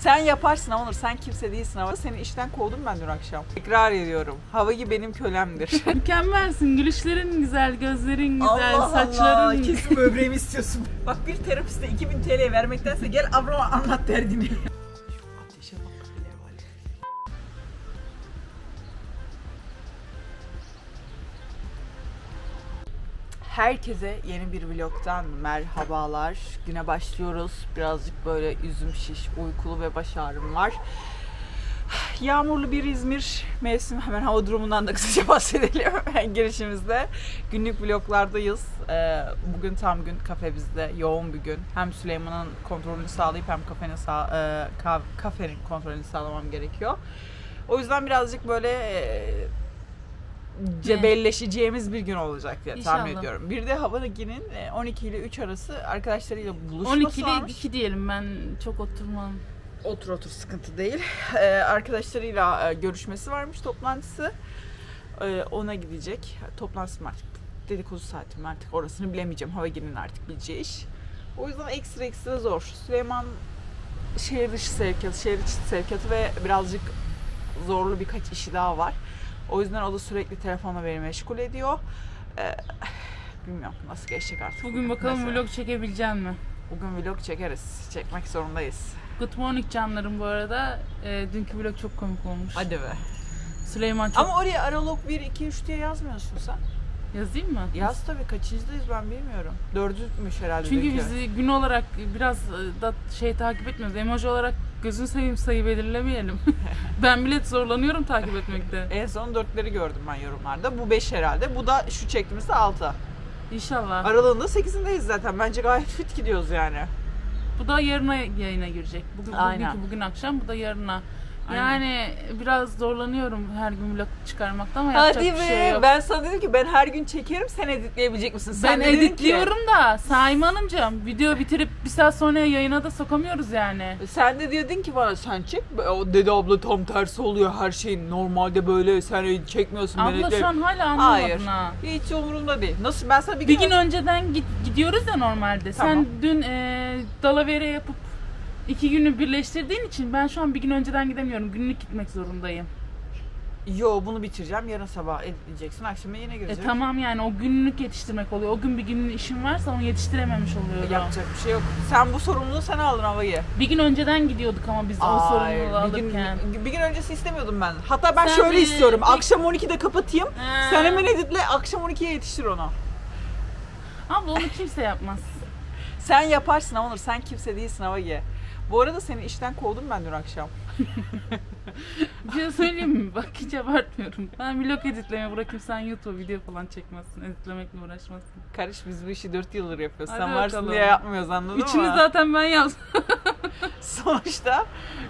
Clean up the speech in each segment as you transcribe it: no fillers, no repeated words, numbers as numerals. Sen yaparsın Onur, sen kimse değilsin ama seni işten kovdum ben dün akşam. Tekrar ediyorum, hava gibi benim kölemdir. Mükemmelsin, gülüşlerin güzel, gözlerin güzel, Allah saçların... Allah Allah, kesin böbreğimi istiyorsun. Bak bir terapiste 2000 TL vermektense gel ablama anlat derdini. Herkese yeni bir vlogtan merhabalar. Güne başlıyoruz. Birazcık böyle yüzüm şiş, uykulu ve baş ağrım var. Yağmurlu bir İzmir mevsim. Hemen hava durumundan da kısaca bahsedelim girişimizde. Günlük vloglardayız. Bugün tam gün kafemizde, yoğun bir gün. Hem Süleyman'ın kontrolünü sağlayıp hem kafenin kontrolünü sağlamam gerekiyor. O yüzden birazcık böyle... cebelleşeceğimiz bir gün olacak diye tahmin ediyorum. Bir de Havanaginin 12 ile 3 arası arkadaşlarıyla buluşması varmış. 12 ile 2 diyelim, ben çok oturmam. Otur sıkıntı değil. Arkadaşlarıyla görüşmesi varmış, toplantısı. Ona gidecek. Toplantısı artık dedikodu saatim artık orasını bilemeyeceğim. Havanaginin artık bileceği iş. O yüzden ekstra zor. Süleyman şehir içi sevkiyatı ve birazcık zorlu birkaç işi daha var. O yüzden o da sürekli telefonla beni meşgul ediyor. Bilmiyorum nasıl geçecek artık. Bugün bakalım mesela. Vlog çekebileceğim mi? Bugün vlog çekeriz. Çekmek zorundayız. Good morning canlarım bu arada. Dünkü vlog çok komik olmuş. Hadi be. Süleyman çok... Ama oraya Aralık 1-2-3 diye yazmıyorsun sen. Yazayım mı? Yaz tabii. Kaçıncıdayız ben bilmiyorum. 4'müş herhalde. Çünkü bizi gün olarak biraz da takip etmiyoruz. Emoji olarak gözünü seveyim sayı belirlemeyelim. Ben bile zorlanıyorum takip etmekte. En son 4'leri gördüm ben yorumlarda. Bu 5 herhalde. Bu da şu çektiğimizde 6. İnşallah. Aralığında 8'indeyiz zaten. Bence gayet fit gidiyoruz yani. Bu da yarına yayına girecek. Bugün akşam, bu da yarına. Yani biraz zorlanıyorum her gün vlog çıkarmakta ama yapacak bir şey yok. Ben sana dedim ki ben her gün çekerim, sen editleyebilecek misin? Sen ben editliyorum ki... da Saime Hanımcığım video bitirip bir saat sonra yayına da sokamıyoruz yani. Sen de diyordun ki bana sen çek, o dedi abla tam tersi oluyor her şeyin, normalde böyle sen çekmiyorsun. Abla şu an hala anlamadın. Hayır, ha. Hiç umurumda değil. Nasıl ben sana bir gün önceden gidiyoruz ya normalde. Tamam. Sen dün dalavere yapıp 2 günü birleştirdiğin için ben şu an bir gün önceden gidemiyorum. Günlük gitmek zorundayım. Yo, bunu bitireceğim. Yarın sabah edeceksin. Akşama yine gireceğim. Tamam, yani o günlük yetiştirmek oluyor. O gün bir günün işin varsa onu yetiştirememiş oluyor. Yapacak bir şey yok. Sen bu sorumluluğu sana aldın havayı. Bir gün önceden gidiyorduk ama biz o sorumluluğu alırken. Bir gün öncesi istemiyordum ben. Hatta ben sen şöyle istiyorum. Akşam 12'de kapatayım. Sen hemen editle. Akşam 12'ye yetiştir onu. Abla onu kimse yapmaz. Sen yaparsın Onur. Sen kimse değilsin havayı. Bu arada seni işten kovdum ben dün akşam. Bir şey söyleyeyim mi? Bak hiç abartmıyorum. Ben vlog editleme bırakayım, sen YouTube video falan çekmezsin. Editlemekle uğraşmazsın. Karış, biz bu işi 4 yıldır yapıyoruz. Hadi sen varsın bakalım diye yapmıyoruz, anladın mı? İçini zaten ben yaptım. Sonuçta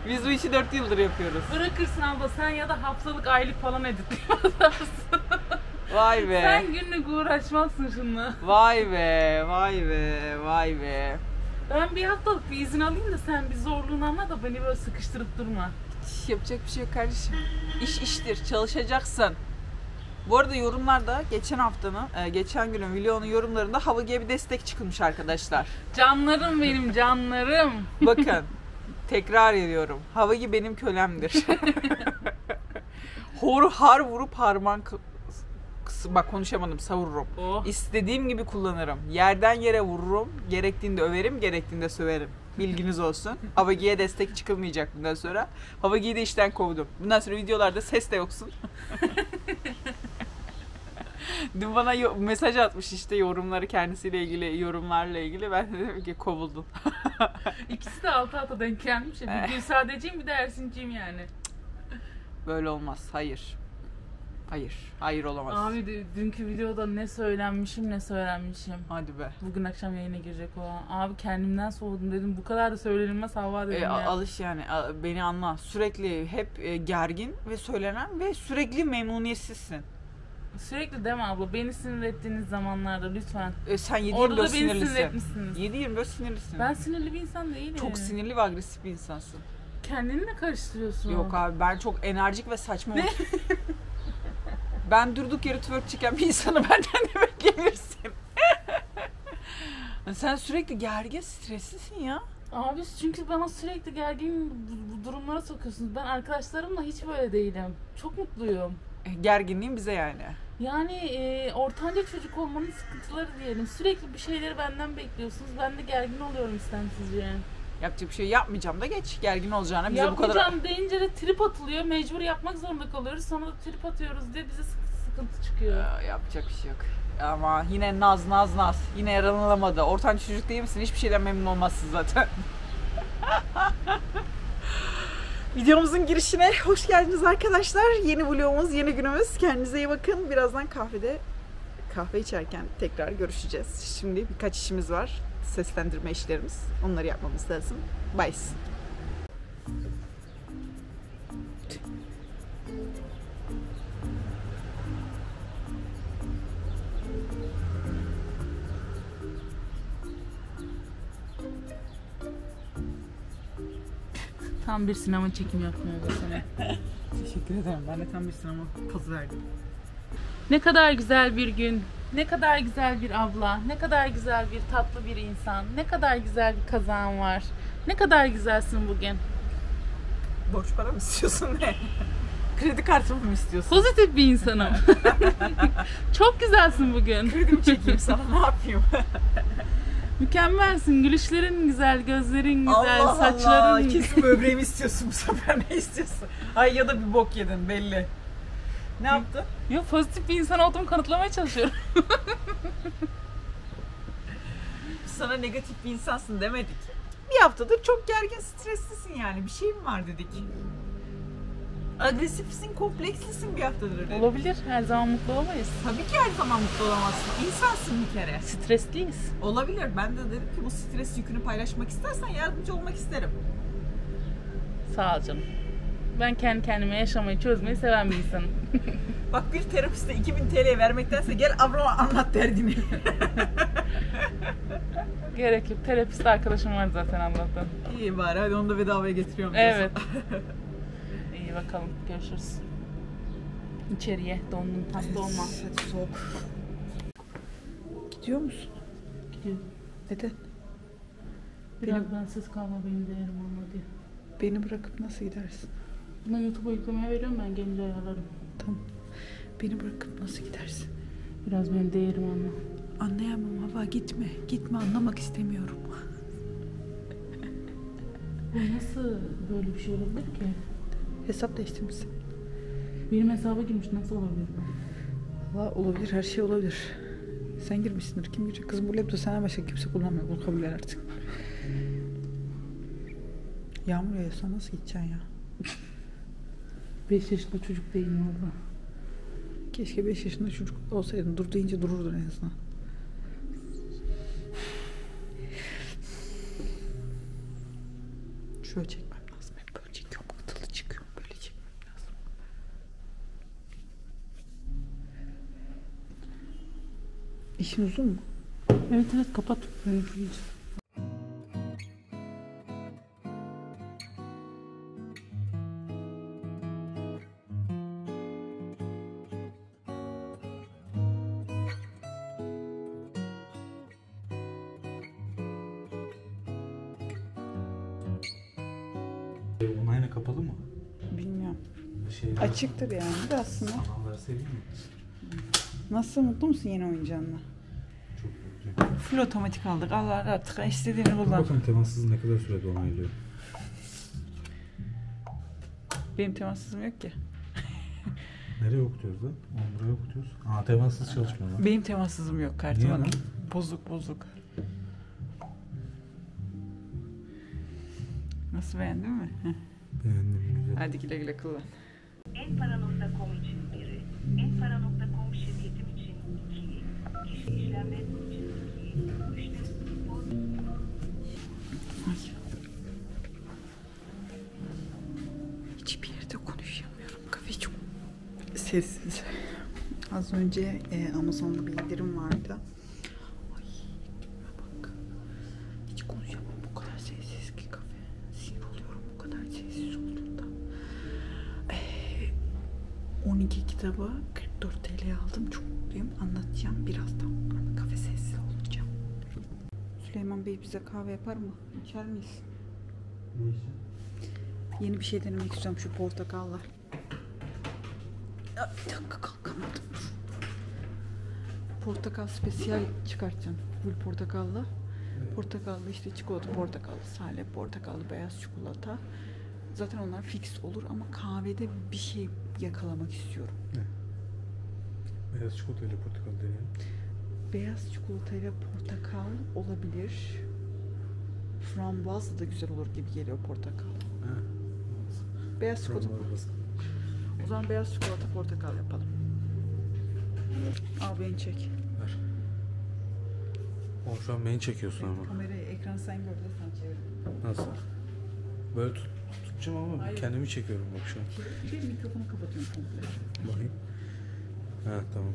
biz bu işi 4 yıldır yapıyoruz. Bırakırsın abla sen, ya da haftalık aylık falan editleyemezsin. Vay be. Sen günlük uğraşmazsın şununla. Vay be, vay be, vay be. Ben bir haftalık bir izin alayım da sen bir zorluğunu anla da beni böyle sıkıştırıp durma. Hiç yapacak bir şey yok kardeşim. İş iştir, çalışacaksın. Bu arada yorumlarda geçen günün videonun yorumlarında Havagi'ye bir destek çıkılmış arkadaşlar. Canlarım benim, canlarım. Bakın, tekrar ediyorum. Havagi benim kölemdir. Har vurup harman bak konuşamadım, savururum. Oh. İstediğim gibi kullanırım. Yerden yere vururum. Gerektiğinde överim, gerektiğinde söverim. Bilginiz olsun. Havagi'ye destek çıkılmayacak bundan sonra. Havagi'yi de işten kovdum. Bundan sonra videolarda ses de yoksun. Dün bana mesaj atmış işte yorumları, kendisiyle ilgili yorumlarla ilgili. Ben de dedim ki kovuldun. İkisi de alta denk gelmiş. Bir gün sadeciyim, bir de Ersinciyim yani. Böyle olmaz. Hayır. Hayır olamaz. Abi dünkü videoda ne söylenmişim. Hadi be. Bugün akşam yayına girecek olan. Abi kendimden soğudum dedim. Bu kadar da söylenilmez hava dedim ya. Alış yani, beni anla. Sürekli hep gergin ve söylenen ve sürekli memnuniyetsizsin. Sürekli deme abla. Beni sinir ettiğiniz zamanlarda lütfen. Sen 7-24 sinirlisin. 7-24 sinirlisin. Ben sinirli bir insan değilim. Çok sinirli ve agresif bir insansın. Kendini mi karıştırıyorsun? Yok abi, ben çok enerjik ve saçma. Ne? Ben durduk yere twerk çeken bir insanı benden de beklemirsin. Sen sürekli gergin, streslisin ya. Abi çünkü bana sürekli gergin durumlara sokuyorsunuz. Ben arkadaşlarımla hiç böyle değilim. Çok mutluyum. Gerginliğin bize yani. Yani ortanca çocuk olmanın sıkıntıları diyelim. Sürekli bir şeyleri benden bekliyorsunuz. Ben de gergin oluyorum istemsizce. Yapacak bir şey yapmayacağım da geç. Gergin olacağına bize bu kadar... Yapmayacağım deyince de trip atılıyor. Mecbur yapmak zorunda kalıyoruz. Sonra da trip atıyoruz diye bize sıkıntı çıkıyor. Yapacak bir şey yok. Ama yine naz. Yine yaranılamadı. Ortanca çocuk değil misin? Hiçbir şeyden memnun olmazsın zaten. Videomuzun girişine hoş geldiniz arkadaşlar. Yeni vlogumuz, yeni günümüz. Kendinize iyi bakın. Birazdan kahve içerken tekrar görüşeceğiz. Şimdi birkaç işimiz var. Seslendirme işlerimiz. Onları yapmamız lazım. Bye. Tam bir sinema çekim yapmıyor desene. Teşekkür ederim. Ben de tam bir sinema pozu verdim. Ne kadar güzel bir gün. Ne kadar güzel bir abla. Ne kadar güzel bir tatlı bir insan. Ne kadar güzel bir kazan var. Ne kadar güzelsin bugün. Borç para mı istiyorsun ne? Kredi kartımı mı istiyorsun? Pozitif bir insanım. Çok güzelsin bugün. Kredi çekeyim sana, ne yapayım? Mükemmelsin. Gülüşlerin güzel, gözlerin güzel, Allah saçların... Allah! Kesin böbreğimi istiyorsun bu sefer. Ne istiyorsun? Ay ya da bir bok yedin belli. Ne yaptın? Yok, pozitif bir insan olduğumu kanıtlamaya çalışıyorum. Sana negatif bir insansın demedik. Bir haftadır çok gergin, streslisin yani. Bir şeyim var dedik. Agresifsin, komplekslisin bir haftadır dedik. Olabilir. Her zaman mutlu olamayız. Tabii ki her zaman mutlu olamazsın. İnsansın bir kere. Stresliyiz. Olabilir. Ben de dedim ki bu stres yükünü paylaşmak istersen yardımcı olmak isterim. Sağ ol canım. Ben kendi kendime yaşamayı, çözmeyi seven bir insanım. Bak, bir terapiste 2000 TL vermektense gel ablama anlat derdini. Gerek yok. Terapist arkadaşım var zaten Allah'tan. İyi bari, hadi onu da bedavaya getiriyorum. Evet. İyi bakalım, görüşürüz. İçeriye dondum, hasta olma. Hadi soğuk. Gidiyor musun? Gidiyorum. Neden? Biraz bensiz kalma, benim değerim olmadı. Beni bırakıp nasıl gidersin? Buna YouTube'a yüklemeye veriyorum, ben gelince ayarlarım. Tamam. Beni bırakıp nasıl gidersin? Biraz benim değerim anla. Anlayamam Hava, gitme. Gitme, anlamak istemiyorum. Bu nasıl böyle bir şey olabilir ki? Hesap değiştirmişsin. Benim hesaba girmiş, nasıl olabilir? Valla olabilir, her şey olabilir. Sen girmişsindir, kim girecek? Kızım, bu laptop senden başka kimse kullanmıyor, bunu kabul eder artık. Yağmur yağıyorsa nasıl gideceksin ya? 5 yaşında çocuk değilim abla. Keşke 5 yaşında çocuk olsaydın. Dur deyince dururdun en azından. Şöyle çekmem lazım. Hep böyle çekiyorum. Kıtılı çıkıyorum. Böyle çekmem lazım. İşin uzun mu? Evet, kapat. Ben aynı kapalı mı? Bilmiyorum. Şeyler... Açıktır yani de aslında. Sanal verseydim mi? Nasıl, mutlu musun yeni oyuncağınla? Çok mutluyum. Full otomatik aldık. Allah artık istediğini kullan. Bakalım temassız ne kadar sürede onaylıyor. Benim temassızım yok ki. Nereye okutuyoruz lan? Buraya okutuyoruz. Aa, temassız çalışmıyor lan. Benim temassızım yok kartım hanım. Bozuk. Nasıl, beğendin mi? Beğendim, güzel. Hadi güle güle kullan. Enpara.com için 1'i, Enpara.com şirketim için 2'yi, kişi işlemler için 2'yi, 3'te futbol... Hiçbir yerde konuşamıyorum. Kafe çok sessiz. Az önce Amazon'da bir indirim vardı. Kitabı 44 TL aldım. Çok mutluyum. Anlatacağım birazdan. Kafe sessiz olacağım. Süleyman Bey bize kahve yapar mı? İçer miyiz? Neyse. Yeni bir şey denemek istiyorum, şu portakalla. Ya bir dakika, kalkamadım. Portakal spesiyal çıkartacağım. Full portakalla. Evet. Portakallı işte çikolata, portakallı salep, portakallı beyaz çikolata. Zaten onlar fix olur ama kahvede bir şey yakalamak istiyorum. Ne? Beyaz çikolata ile portakal deneyelim. Beyaz çikolata ile portakal olabilir. Frambuazla da güzel olur gibi geliyor portakal. Ha. Beyaz çikolata. O zaman beyaz çikolata portakal yapalım. Al beni çek. Ver. Oğlum şu an beni çekiyorsun evet, ama. Kamerayı ekran sen gör de sen çevir. Nasıl? Böyle tutacağım ama hayır, kendimi çekiyorum bak şu an. Bir mikrofonu kapatıyorum komple. Bakayım. Ha tamam.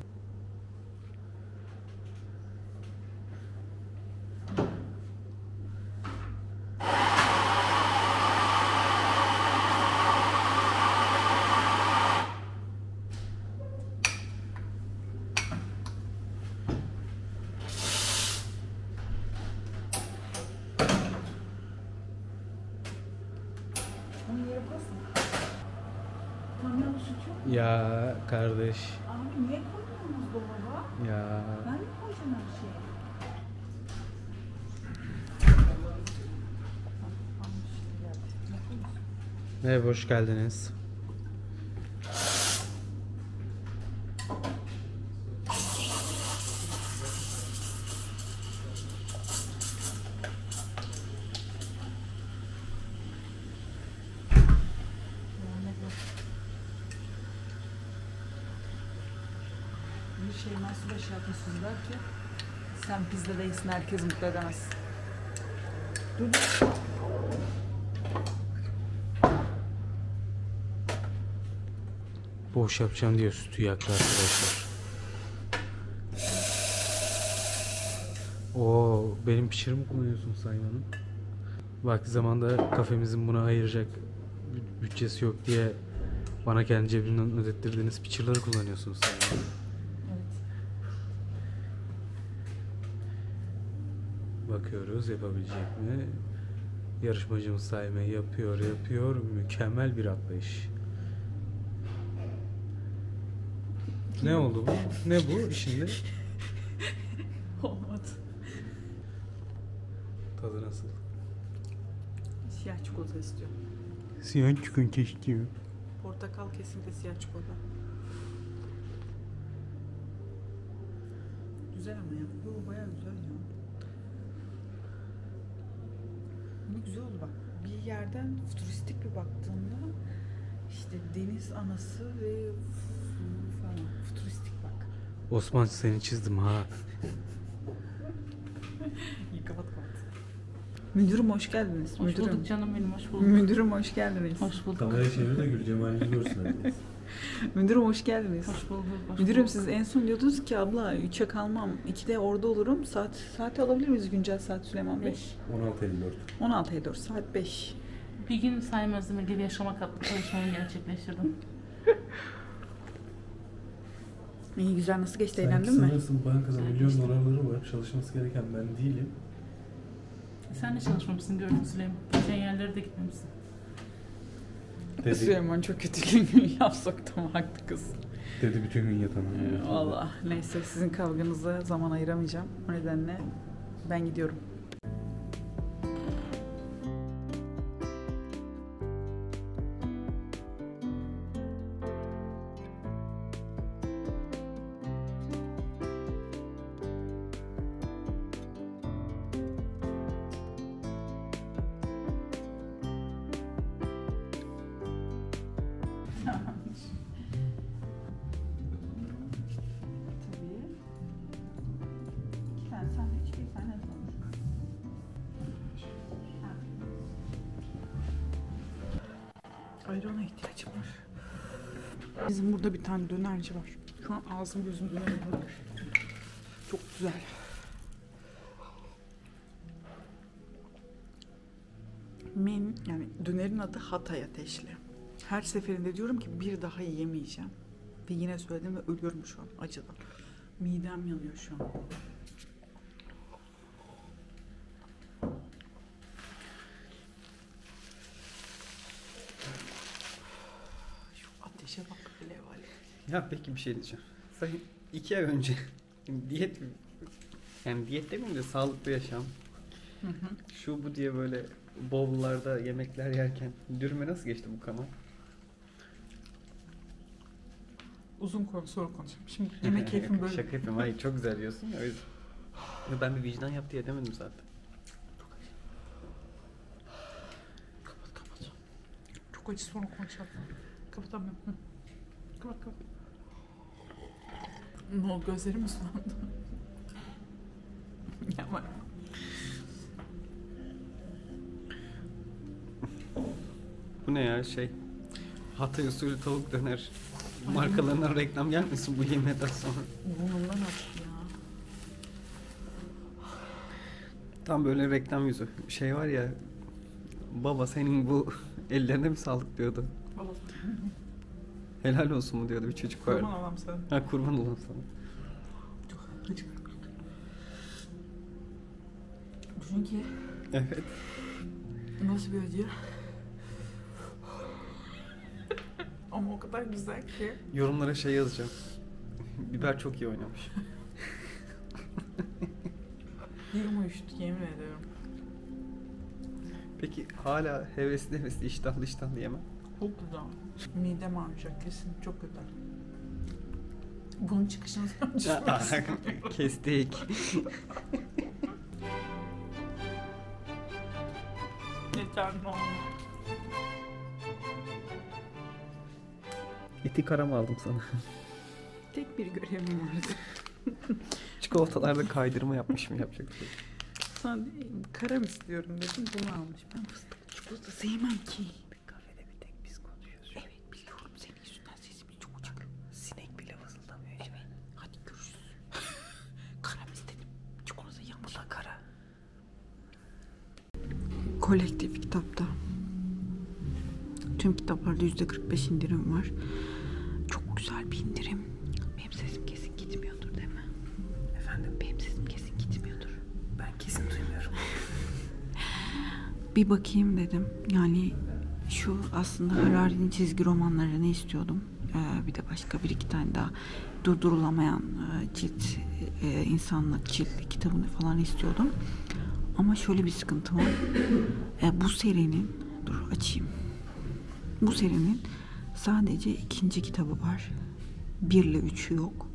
Ya kardeş. Abi niye koyuyorsunuz dolaba? Ya. Ben mi koyacağım her şeyi? Evet, hoş geldiniz. Sen bizde değilsin, herkes mutlu edemez. Dur dur. Boş yapacağım diye sütü yaktı arkadaşlar. Oo, benim pişiri mi kullanıyorsun Saime Hanım? Vakti zamanda kafemizin buna ayıracak bütçesi yok diye bana kendi cebimden ödettirdiğiniz pişirleri kullanıyorsunuz Saime Hanım. Bakıyoruz yapabilecek mi? Yarışmacımız Saime yapıyor. Mükemmel bir atlayış. Ne oldu bu? Ne bu şimdi? Olmadı. Tadı nasıl? Siyah çikolata istiyor. Siyah çikolata istiyor. Portakal kesinlikle siyah çikolata. Güzel ama ya. Bu bayağı güzel ya. Güzel oldu bak. Bir yerden futuristik bir baktığında işte deniz anası ve falan futuristik bak. Osman seni çizdim ha. İyi kapat. Müdürüm hoş geldiniz. Hoş müdürüm. Bulduk canım benim, hoş bulduk. Müdürüm hoş geldiniz. Hoş bulduk. Kamerayı çevir de güleceğim, aynı görsün. Müdürüm hoş geldiniz. Hoş bulduk. Hoş müdürüm bulduk. Siz en son diyordunuz ki abla 3'e kalmam, 2'de orada olurum. Saati alabilir miyiz güncel saat Süleyman Bey? 16.54. 16.54 saat 5. Bir gün Saime Özdemir gibi yaşamak adlı çalışmayı gerçekleştirdim. İyi güzel, nasıl geçti, eğlendin mi? Sanırsın bankada milyon dolarları var, çalışması gereken ben değilim. Sen de çalışmamışsın gördüm Süleyman. Sen yerlere de gitmemişsin. Dedi. Süleyman çok kötü bir laf soktu mu, haklı kız. Dedi bütün gün yatana. Valla neyse, sizin kavganıza zaman ayıramayacağım. O nedenle ben gidiyorum. Ayrana ihtiyacım var. Bizim burada bir tane dönerci var. Şu an ağzım gözüm dönüyor. Çok güzel. Yani dönerin adı Hatay Ateşli. Her seferinde diyorum ki bir daha yemeyeceğim. Ve yine söyledim ve ölüyorum şu an acıdan. Midem yanıyor şu an. Ya peki bir şey diyeceğim. Sayın 2 ay önce diyet, yani diyet demeyeyim de sağlıklı yaşam, şu bu diye böyle bowl'larda yemekler yerken dürüme nasıl geçti bu kanal? Uzun soru konuşalım. Şimdi yemek keyfim böyle. Şaka yapayım. Hayır, çok güzel diyorsun ya. Ben bir vicdan yaptı edemedim zaten. Kapatacağım. Çok acı, sonra konuşalım. Kapatamıyorum. Kapat. Ne oldu? Gözlerim sulandı. Yapma. Bu ne ya şey? Hatay usulü tavuk döner. Markalarından reklam gelmesin bu yemeğden sonra. Bununla artık ya. Tam böyle reklam yüzü. Şey var ya, baba senin bu ellerine mi sağlık diyordu. Helal olsun mu diyordu bir çocuk var. Kurban olam sana. Ha, kurban olam sana. Çünkü. Evet. Nasıl bir acı? Ama o kadar güzel ki. Yorumlara şey yazacağım. Biber çok iyi oynamış. Dilim uyuştu, yemin ediyorum. Peki hala hevesli hevesli, iştahlı iştahlı yeme. Çok güzel. Midem ağrıyacak kesin, çok kötü. Bunun çıkışını sormuşsun. Kestik. Yeter ne oldu? Eti karam aldım sana. Tek bir görevim vardı. Çikolatalarda kaydırma yapmış mı, yapacak bir şey? Sana karam istiyorum dedim, bunu almış. Ben fıstık çikolatası yemem ki. Bir kafede bir tek biz konuşuyoruz. Evet biliyorum, senin yüzünden sesimiz çok uçak. Sinek bile vızıldamıyor. Evet. Hadi görüşürüz. Karam istedim. Çikolata yanmada kara. Kolektif kitapta. Tüm kitaplarda %45 indirim var. Çok güzel bir indirim. Benim sesim kesin gitmiyordur değil mi? Efendim? Benim sesim kesin gitmiyordur. Ben kesin duymuyorum. Bir bakayım dedim. Yani şu aslında Harari'nin çizgi romanlarını istiyordum. Bir de başka bir iki tane daha durdurulamayan cilt, insanlık ciltli kitabını falan istiyordum. Ama şöyle bir sıkıntı var. Bu serinin, dur açayım. Bu serinin sadece 2. kitabı var. 1 ile 3'ü yok.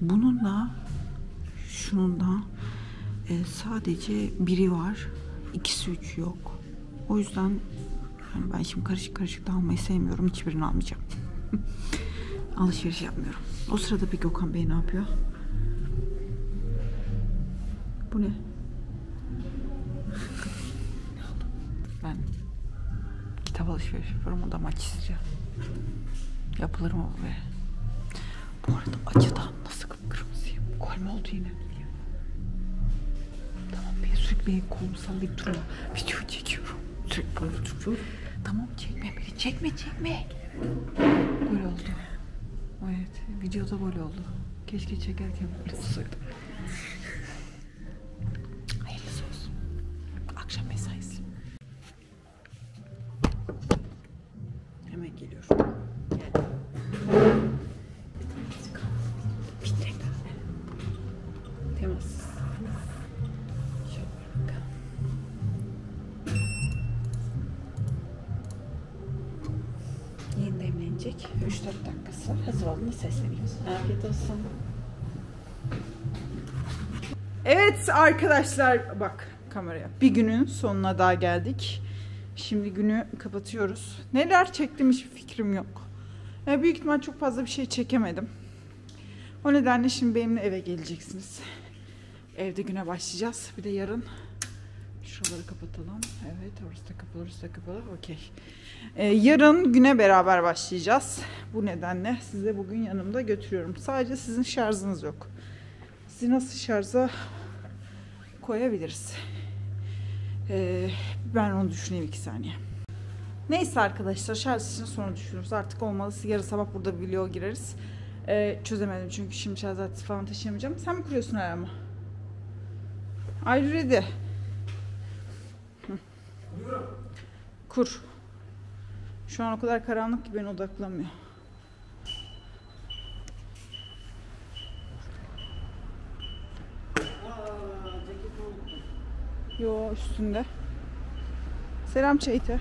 Bunun da şunun da sadece biri var. İkisi 3 yok. O yüzden yani ben şimdi karışık karışık da almayı sevmiyorum. Hiçbirini almayacağım. Alışveriş yapmıyorum. O sırada bir Gökhan Bey ne yapıyor? Bu ne? Ben kitap alışveriş yapıyorum, o da maç izliyor. Yapılır mı bu be? Bu arada acıdan nasıl kıpkırmızıyım? Kol mu oldu yine? Tamam, ben sürekli kolumu sallayıp duruyorum. Video çekiyorum. Sürekli kolumu tutuyorum. Tamam, çekme beni. Çekme, çekme. Gol oldu. Evet, videoda gol oldu. Keşke çekerken böyle olsaydı. Hayırlısı olsun. Akşam mesaisi. Geliyor. Temassız. Yeni demlenecek. 3-4 dakikası var. Hazır olduğunda sesleneyim. Afiyet olsun. Evet arkadaşlar, bak kameraya. Bir günün sonuna daha geldik. Şimdi günü kapatıyoruz. Neler çektim hiçbir fikrim yok. Yani büyük ihtimal çok fazla bir şey çekemedim. O nedenle şimdi benimle eve geleceksiniz. Evde güne başlayacağız. Bir de yarın şuraları kapatalım. Evet, orası da kapalı, orası da kapalı. Okey. Yarın güne beraber başlayacağız. Bu nedenle size bugün yanımda götürüyorum. Sadece sizin şarjınız yok. Sizi nasıl şarja koyabiliriz? Ben onu düşüneyim 2 saniye. Neyse arkadaşlar, şarj için sonra düşünürüz. Artık olmalısı yarın sabah burada bir vlog gireriz. Çözemedim çünkü şimdi şarj aleti falan taşıyamayacağım. Sen mi kuruyorsun ayağımı? Are you ready? Kur. Şu an o kadar karanlık ki beni odaklamıyor. Yo üstünde. Selam Çeyte.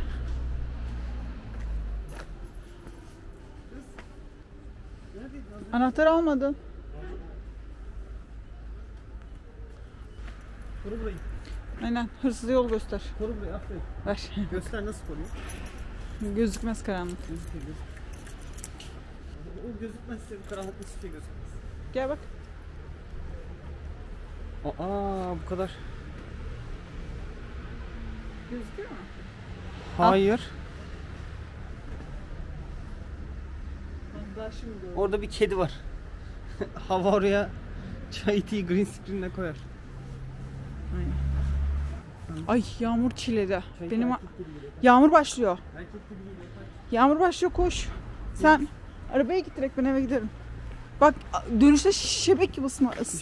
Anahtar almadın. Koru burayı. Aynen. Hırsızı yol göster. Koru burayı. Aferin. Ver. Göster nasıl koruyor? Gözükmez karanlık. Gözükmez. O gözükmezse bu karanlık hiçbir şey gözükmez. Gel bak. Aa bu kadar. Gözüküyor mu? Hayır. Daha şimdi gördüm. Orada bir kedi var. Hava oraya çay itiyi green screen'le koyar. Aynen. Ay yağmur çiledi. Çay benim yağmur başlıyor. Yağmur başlıyor koş. Sen arabaya git direkt ben eve giderim. Bak dönüşte şebek gibi ıslanacaksın.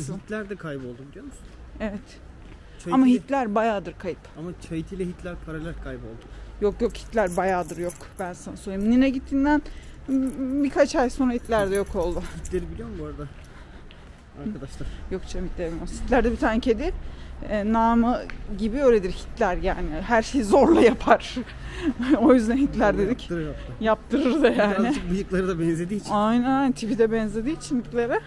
Bir şey Hitler de kayboldu biliyor musun? Evet. Çayiti ama Hitler bayağıdır kayıp. Ama Çayiti ile Hitler paralel kayboldu. Yok yok Hitler bayağıdır yok. Ben sana söyleyeyim. Nine gittiğinden birkaç ay sonra Hitler de yok oldu. Hitler'i biliyor musun bu arada? Arkadaşlar. Yok canım Hitler bilmiyoruz. Hitler'de bir tane kedi namı gibi öyledir Hitler yani. Her şeyi zorla yapar. O yüzden Hitler dedik. Yaptırır da yani. Birazcık bıyıkları da benzediği için. Aynen tipi de benzediği için bıyıkları.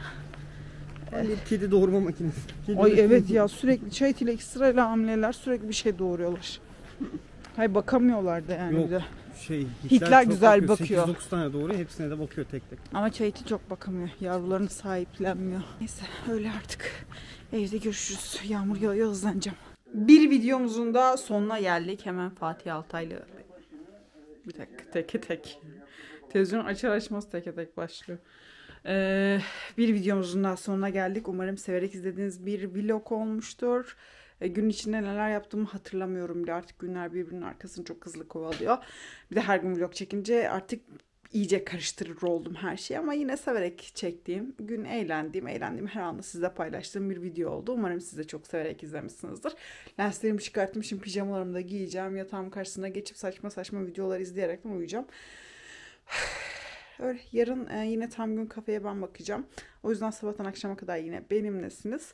Kedi doğurma makinesi. Kedi ay evet ya sürekli Çayit ile ekstrayla hamileler sürekli bir şey doğuruyorlar. Hayır bakamıyorlar da yani. Yok, bir de. Hitler güzel bakıyor. 8-9 tane doğuruyor hepsine de bakıyor tek tek. Ama Çayit'i çok bakamıyor. Yavrularını sahiplenmiyor. Neyse öyle artık. Evde görüşürüz. Yağmur yağıyor hızlanacağım. Bir videomuzun da sonuna geldik. Hemen Fatih Altaylı. Bir dakika tek. Televizyon açar açmaz tek başlıyor. Bir videomuzun daha sonuna geldik. Umarım severek izlediğiniz bir vlog olmuştur. Gün içinde neler yaptığımı hatırlamıyorum bile. Artık günler birbirinin arkasını çok hızlı kovalıyor. Bir de her gün vlog çekince artık iyice karıştırır oldum her şeyi. Ama yine severek çektiğim, gün eğlendiğim her anda sizle paylaştığım bir video oldu. Umarım siz de çok severek izlemişsinizdir. Lenslerimi çıkartmışım, pijamalarımı da giyeceğim. Yatağım karşısına geçip saçma saçma videolar izleyerek uyuyacağım. Öyle, yarın yine tam gün kafeye ben bakacağım. O yüzden sabahtan akşama kadar yine benimlesiniz.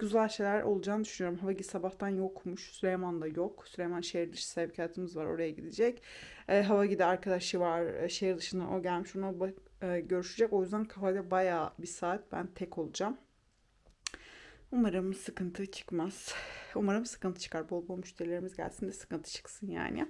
Güzel şeyler olacağını düşünüyorum. Hava sabahtan yokmuş. Süleyman'da yok. Süleyman şehir dışı sevkiyatımız var. Oraya gidecek. Hava gide arkadaşı var. Şehir dışından o gelmiş. Onunla görüşecek. O yüzden kafede bayağı bir saat ben tek olacağım. Umarım sıkıntı çıkmaz. Umarım sıkıntı çıkar. Bol bol müşterilerimiz gelsin de sıkıntı çıksın yani.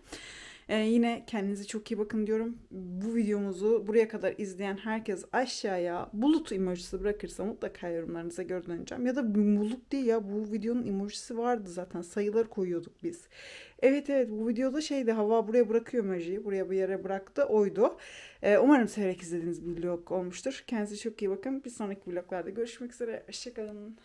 Yine kendinize çok iyi bakın diyorum. Bu videomuzu buraya kadar izleyen herkes aşağıya bulut emojisi bırakırsa mutlaka yorumlarınıza göre döneceğim. Ya da bulut değil ya bu videonun emojisi vardı zaten. Sayıları koyuyorduk biz. Evet bu videoda şeydi hava buraya bırakıyor emojiyi. Buraya bir yere bıraktı oydu. Umarım severek izlediğiniz bir vlog olmuştur. Kendinize çok iyi bakın. Bir sonraki vloglarda görüşmek üzere. Hoşçakalın.